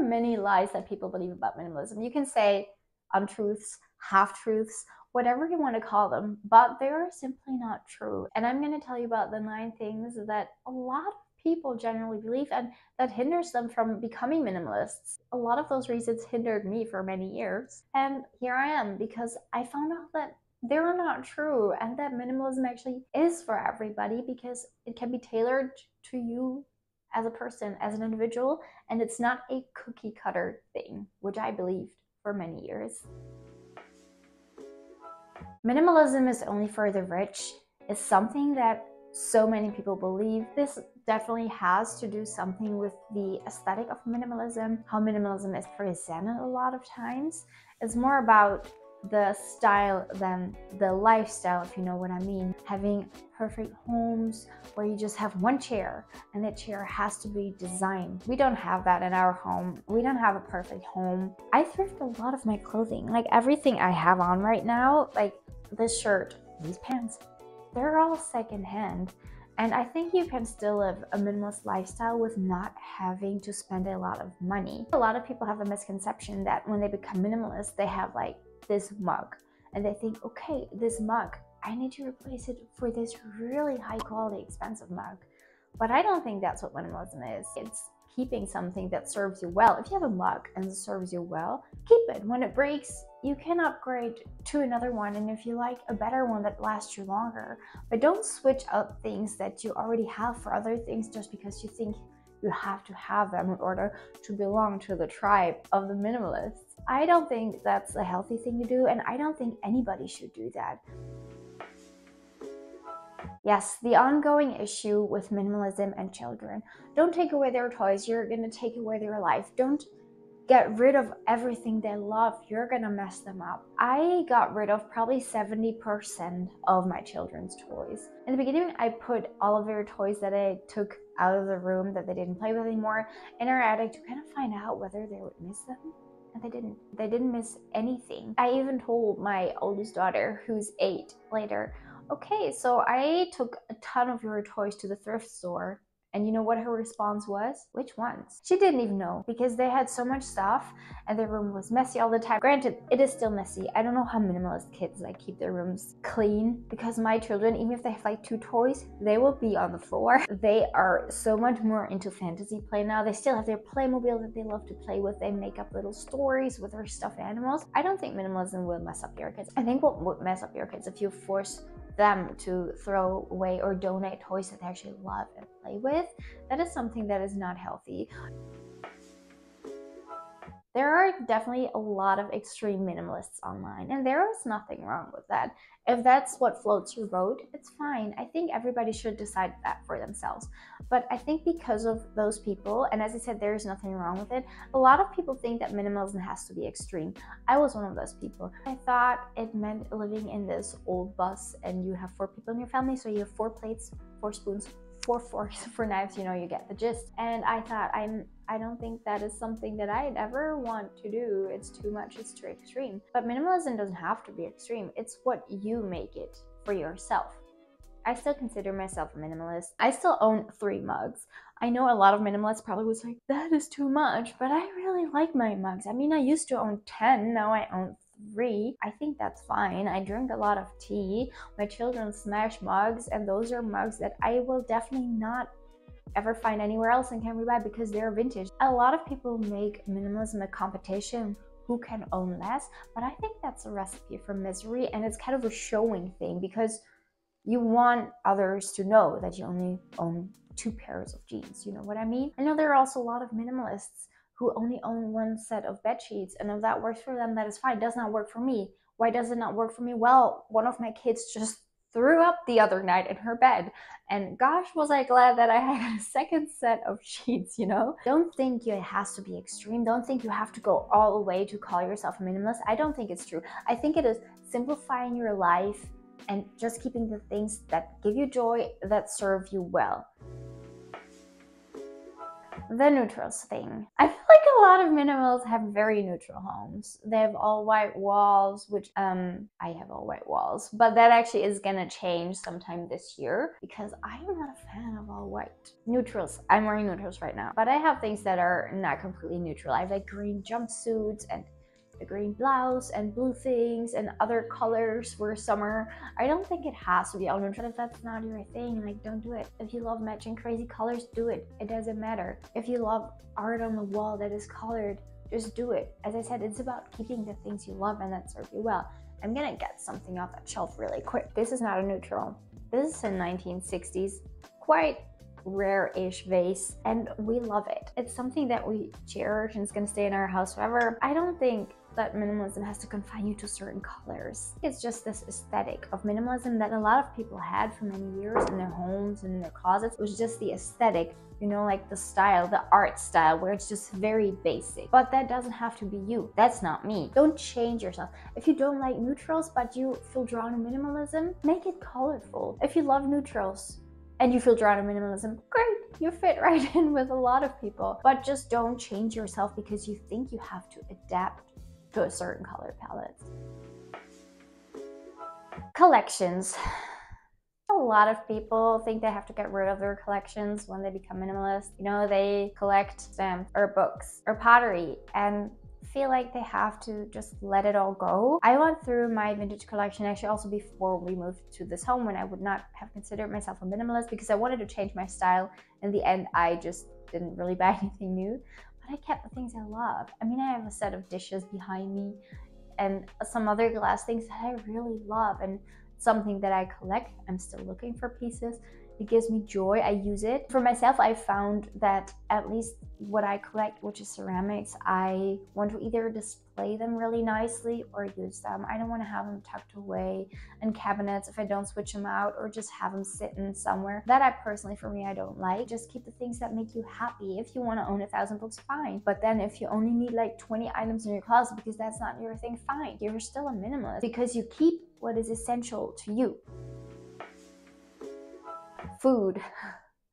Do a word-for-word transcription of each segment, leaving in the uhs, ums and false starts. are many lies that people believe about minimalism. You can say untruths, half-truths, whatever you want to call them, but they're simply not true. And I'm going to tell you about the nine things that a lot of people generally believe and that hinders them from becoming minimalists. A lot of those reasons hindered me for many years. And here I am, because I found out that they're not true and that minimalism actually is for everybody, because it can be tailored to you as a person, as an individual, and it's not a cookie cutter thing, which I believed for many years. Minimalism is only for the rich is something that so many people believe. This definitely has to do something with the aesthetic of minimalism, how minimalism is presented a lot of times. It's more about the style than the lifestyle, if you know what I mean. Having perfect homes where you just have one chair and that chair has to be designed. We don't have that in our home. We don't have a perfect home. I thrift a lot of my clothing. Like everything I have on right now, like this shirt, these pants, they're all secondhand. And I think you can still live a minimalist lifestyle with not having to spend a lot of money. A lot of people have a misconception that when they become minimalist, they have like this mug and they think, okay, this mug, I need to replace it for this really high quality expensive mug. But I don't think that's what minimalism is. It's keeping something that serves you well. If you have a mug and it serves you well, keep it. When it breaks, you can upgrade to another one, and if you like, a better one that lasts you longer. But don't switch up things that you already have for other things just because you think you have to have them in order to belong to the tribe of the minimalists. I don't think that's a healthy thing to do, and I don't think anybody should do that. Yes, the ongoing issue with minimalism and children. Don't take away their toys. You're going to take away their life. Don't get rid of everything they love. You're going to mess them up. I got rid of probably seventy percent of my children's toys. In the beginning, I put all of their toys that I took out of the room that they didn't play with anymore in our attic to kind of find out whether they would miss them. And they didn't. They didn't miss anything. I even told my oldest daughter, who's eight, later, okay, so I took a ton of your toys to the thrift store, and you know what her response was? Which ones? She didn't even know, because they had so much stuff and their room was messy all the time. Granted, it is still messy. I don't know how minimalist kids like keep their rooms clean, because my children, even if they have like two toys, they will be on the floor. They are so much more into fantasy play now. They still have their Playmobil that they love to play with. They make up little stories with their stuffed animals. I don't think minimalism will mess up your kids. I think what would mess up your kids if you force them to throw away or donate toys that they actually love and play with. That is something that is not healthy. There are definitely a lot of extreme minimalists online, and there is nothing wrong with that. If that's what floats your boat, it's fine. I think everybody should decide that for themselves. But I think because of those people, and as I said, there is nothing wrong with it, a lot of people think that minimalism has to be extreme. I was one of those people. I thought it meant living in this old bus, and you have four people in your family, so you have four plates, four spoons, four forks, four knives, you know, you get the gist. And I thought, I'm I don't think that is something that I'd ever want to do. It's too much, it's too extreme. But minimalism doesn't have to be extreme. It's what you make it for yourself. I still consider myself a minimalist. I still own three mugs. I know a lot of minimalists probably was like, that is too much, but I really like my mugs. I mean, I used to own ten, now I own three. I think that's fine. I drink a lot of tea. My children smash mugs, and those are mugs that I will definitely not ever find anywhere else and can buy because they're vintage. A lot of people make minimalism a competition, who can own less, but I think that's a recipe for misery, and it's kind of a showing thing, because you want others to know that you only own two pairs of jeans. You know what I mean? I know there are also a lot of minimalists who only own one set of bed sheets, and if that works for them, that is fine. It does not work for me. Why does it not work for me? Well, one of my kids just threw up the other night in her bed, and gosh was I glad that I had a second set of sheets, you know? Don't think it has to be extreme. Don't think you have to go all the way to call yourself a minimalist. I don't think it's true. I think it is simplifying your life and just keeping the things that give you joy, that serve you well. The neutrals thing. I feel like a lot lot of minimals have very neutral homes. They have all white walls, which um I have all white walls, but that actually is gonna change sometime this year because I'm not a fan of all white. Neutrals, I'm wearing neutrals right now, but I have things that are not completely neutral. I have like green jumpsuits and a green blouse and blue things and other colors for summer. I don't think it has to be all neutral. If that's not your thing, like, don't do it. If you love matching crazy colors, do it. It doesn't matter. If you love art on the wall that is colored, just do it. As I said, it's about keeping the things you love and that serve you well. I'm gonna get something off that shelf really quick. This is not a neutral. This is a nineteen sixties, quite rare-ish vase, and we love it. It's something that we cherish and it's gonna stay in our house forever. I don't think that minimalism has to confine you to certain colors. It's just this aesthetic of minimalism that a lot of people had for many years in their homes and in their closets. It was just the aesthetic, you know, like the style, the art style, where it's just very basic. But that doesn't have to be you. That's not me. Don't change yourself. If you don't like neutrals but you feel drawn to minimalism, make it colorful. If you love neutrals and you feel drawn to minimalism, great, you fit right in with a lot of people. But just don't change yourself because you think you have to adapt to a certain color palette. Collections. A lot of people think they have to get rid of their collections when they become minimalist. You know, they collect stamps or books or pottery and feel like they have to just let it all go. I went through my vintage collection actually also before we moved to this home, when I would not have considered myself a minimalist because I wanted to change my style. In the end, I just didn't really buy anything new. I kept the things I love. I mean, I have a set of dishes behind me and some other glass things that I really love and something that I collect. I'm still looking for pieces. It gives me joy. I use it. For myself, I found that at least what I collect, which is ceramics, I want to either display them really nicely or use them. I don't want to have them tucked away in cabinets if I don't switch them out, or just have them sitting somewhere. That I personally, for me, I don't like. Just keep the things that make you happy. If you want to own a thousand books, fine. But then if you only need like twenty items in your closet because that's not your thing, fine. You're still a minimalist because you keep what is essential to you. Food.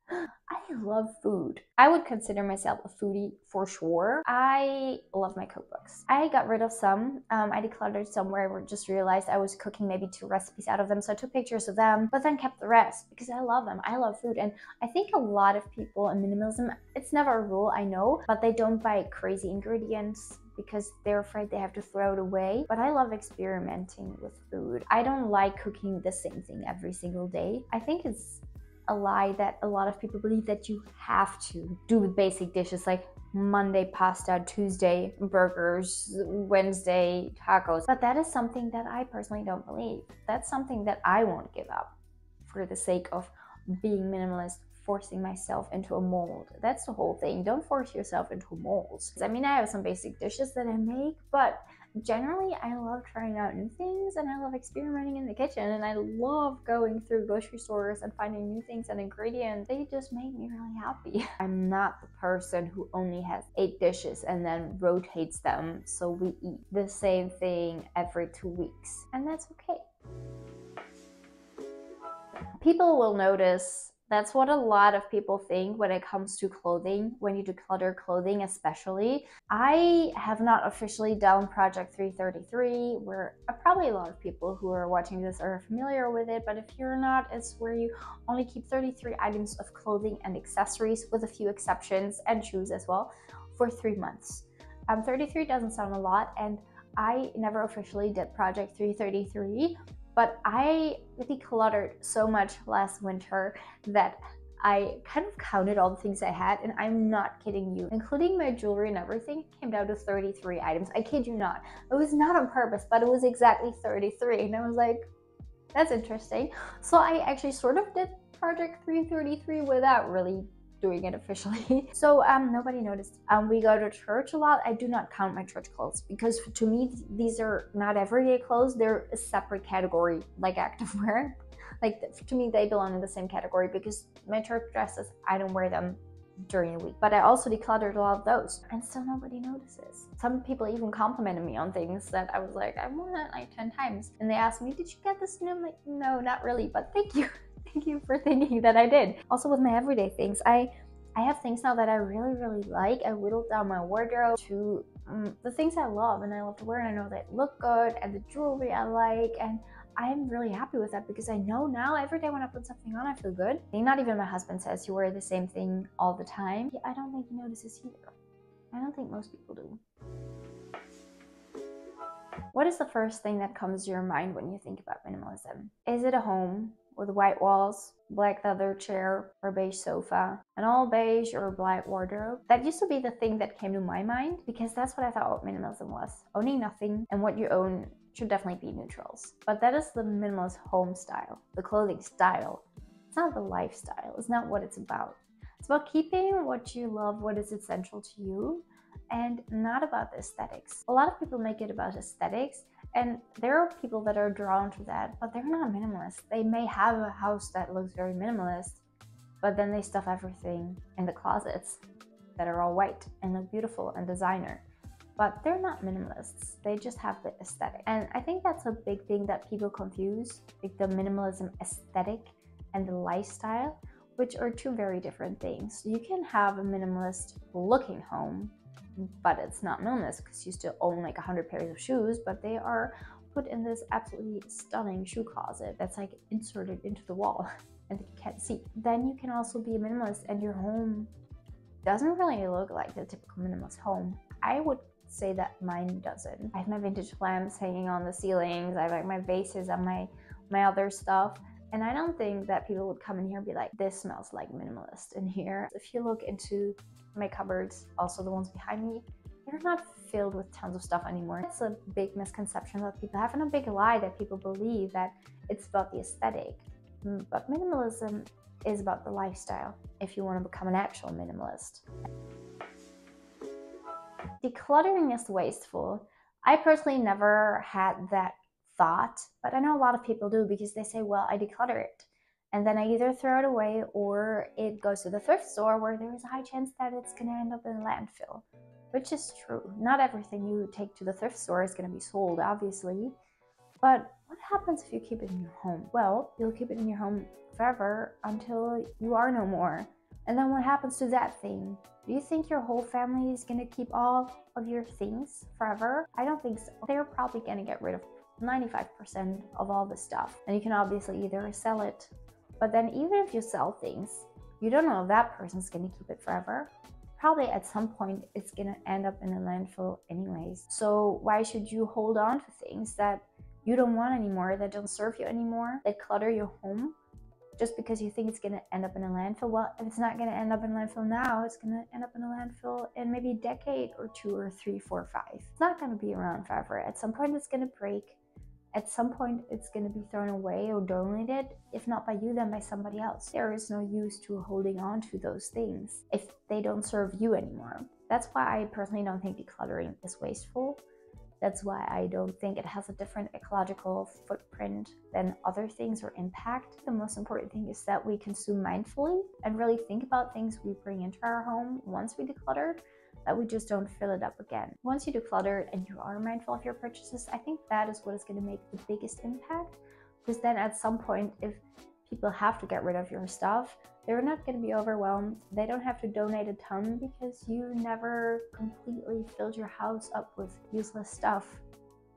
I love food. I would consider myself a foodie for sure. I love my cookbooks. I got rid of some. Um, I decluttered some where I just realized I was cooking maybe two recipes out of them. So I took pictures of them, but then kept the rest because I love them. I love food. And I think a lot of people in minimalism, it's never a rule, I know, but they don't buy crazy ingredients because they're afraid they have to throw it away. But I love experimenting with food. I don't like cooking the same thing every single day. I think it's a lie that a lot of people believe, that you have to do the basic dishes like Monday pasta, Tuesday burgers, Wednesday tacos. But that is something that I personally don't believe. That's something that I won't give up for the sake of being minimalist, forcing myself into a mold. That's the whole thing. Don't force yourself into molds. I mean, I have some basic dishes that I make, but generally I love trying out new things, and I love experimenting in the kitchen, and I love going through grocery stores and finding new things and ingredients. They just make me really happy. I'm not the person who only has eight dishes and then rotates them so we eat the same thing every two weeks. And that's okay. People will notice. That's what a lot of people think when it comes to clothing, when you declutter clothing especially. I have not officially done Project three thirty-three, where probably a lot of people who are watching this are familiar with it, but if you're not, it's where you only keep thirty-three items of clothing and accessories, with a few exceptions, and shoes as well, for three months. Um, thirty-three doesn't sound a lot, and I never officially did Project three thirty-three, but I decluttered so much last winter that I kind of counted all the things I had, and I'm not kidding you, including my jewelry and everything, came down to thirty-three items. I kid you not. It was not on purpose, but it was exactly thirty-three, and I was like, that's interesting. So I actually sort of did Project three thirty-three without really doing it officially. So um nobody noticed. Um we go to church a lot. I do not count my church clothes because to me these are not everyday clothes. They're a separate category, like activewear. Like, to me they belong in the same category because my church dresses, I don't wear them during the week, but I also decluttered a lot of those, and still nobody notices. Some people even complimented me on things that I was like, I wore that like ten times, and they asked me, did you get this? And I'm like, no, not really, but thank you. Thank you for thinking that I did. Also with my everyday things, I I have things now that I really, really like. I whittled down my wardrobe to um, the things I love and I love to wear, and I know they look good, and the jewelry I like, and I'm really happy with that because I know now every day when I put something on, I feel good. And not even my husband says you wear the same thing all the time. Yeah, I don't think he notices either. I don't think most people do. What is the first thing that comes to your mind when you think about minimalism? Is it a home with white walls, black leather chair or beige sofa, an all beige or black wardrobe? That used to be the thing that came to my mind because that's what I thought minimalism was. Owning nothing, and what you own should definitely be neutrals. But that is the minimalist home style, the clothing style. It's not the lifestyle, it's not what it's about. It's about keeping what you love, what is essential to you, and not about the aesthetics. A lot of people make it about aesthetics, and there are people that are drawn to that, but they're not minimalist. They may have a house that looks very minimalist, but then they stuff everything in the closets that are all white and look beautiful and designer. But they're not minimalists, they just have the aesthetic. And I think that's a big thing that people confuse, like the minimalism aesthetic and the lifestyle, which are two very different things. You can have a minimalist looking home, but it's not minimalist because you still own like a hundred pairs of shoes, but they are put in this absolutely stunning shoe closet that's like inserted into the wall and that you can't see. Then you can also be a minimalist and your home doesn't really look like the typical minimalist home. I would say that mine doesn't. I have my vintage lamps hanging on the ceilings, I have like my vases and my, my other stuff. And I don't think that people would come in here and be like, this smells like minimalist in here. If you look into my cupboards, also the ones behind me, they're not filled with tons of stuff anymore. It's a big misconception that people have and a big lie that people believe that it's about the aesthetic. But minimalism is about the lifestyle if you want to become an actual minimalist. Decluttering is wasteful. I personally never had that thought, but I know a lot of people do because they say, well, I declutter it and then I either throw it away or it goes to the thrift store where there is a high chance that it's going to end up in a landfill, which is true. Not everything you take to the thrift store is going to be sold, obviously. But what happens if you keep it in your home? Well, you'll keep it in your home forever until you are no more. And then what happens to that thing? Do you think your whole family is going to keep all of your things forever? I don't think so. They're probably going to get rid of ninety-five percent of all the stuff, and you can obviously either sell it, but then even if you sell things, you don't know if that person's going to keep it forever. Probably at some point it's going to end up in a landfill anyways. So why should you hold on to things that you don't want anymore, that don't serve you anymore, that clutter your home, just because you think it's going to end up in a landfill? Well, if it's not going to end up in a landfill now, it's going to end up in a landfill in maybe a decade or two or three, four, five. It's not going to be around forever. At some point it's going to break. At some point, it's going to be thrown away or donated, if not by you, then by somebody else. There is no use to holding on to those things if they don't serve you anymore. That's why I personally don't think decluttering is wasteful. That's why I don't think it has a different ecological footprint than other things or impact. The most important thing is that we consume mindfully and really think about things we bring into our home once we declutter, that we just don't fill it up again. Once you declutter and you are mindful of your purchases, I think that is what is going to make the biggest impact, because then at some point, if people have to get rid of your stuff, they're not going to be overwhelmed. They don't have to donate a ton because you never completely filled your house up with useless stuff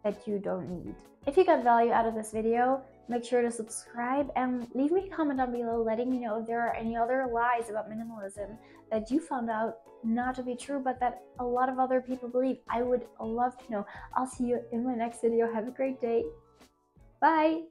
that you don't need. If you got value out of this video, make sure to subscribe and leave me a comment down below letting me know if there are any other lies about minimalism that you found out not to be true, but that a lot of other people believe. I would love to know. I'll see you in my next video. Have a great day. Bye.